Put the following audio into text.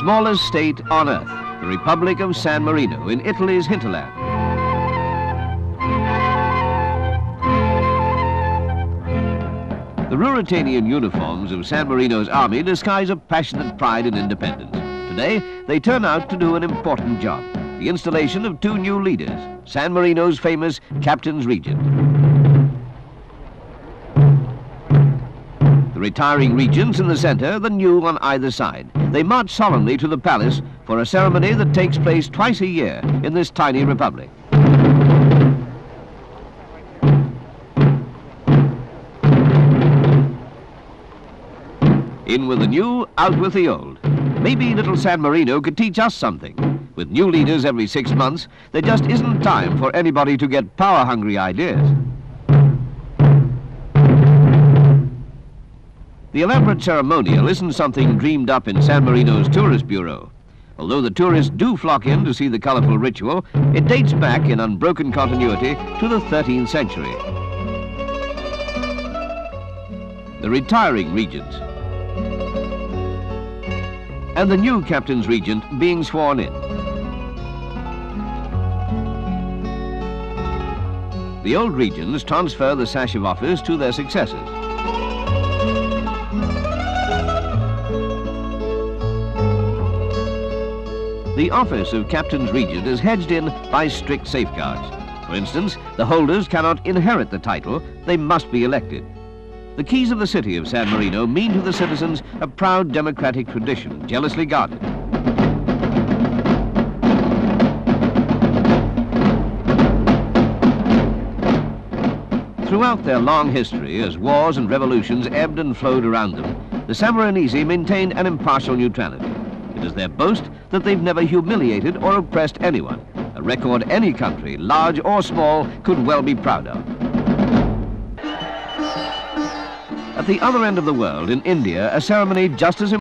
smallest state on earth, the Republic of San Marino in Italy's hinterland. The Ruritanian uniforms of San Marino's army disguise a passionate pride in independence. Today, they turn out to do an important job, the installation of two new leaders, San Marino's famous Captain's Regent. The retiring regents in the center, the new on either side. They march solemnly to the palace for a ceremony that takes place twice a year in this tiny republic. In with the new, out with the old. Maybe little San Marino could teach us something. With new leaders every 6 months, there just isn't time for anybody to get power-hungry ideas. The elaborate ceremonial isn't something dreamed up in San Marino's tourist bureau. Although the tourists do flock in to see the colorful ritual, it dates back in unbroken continuity to the 13th century. The retiring regents and the new Captain's Regent being sworn in. The old regents transfer the sash of office to their successors. The office of Captain's Regent is hedged in by strict safeguards. For instance, the holders cannot inherit the title, they must be elected. The keys of the city of San Marino mean to the citizens a proud democratic tradition, jealously guarded. Throughout their long history, as wars and revolutions ebbed and flowed around them, the San Maronisi maintained an impartial neutrality. It is their boast that they've never humiliated or oppressed anyone, a record any country, large or small, could well be proud of. At the other end of the world, in India, a ceremony just as important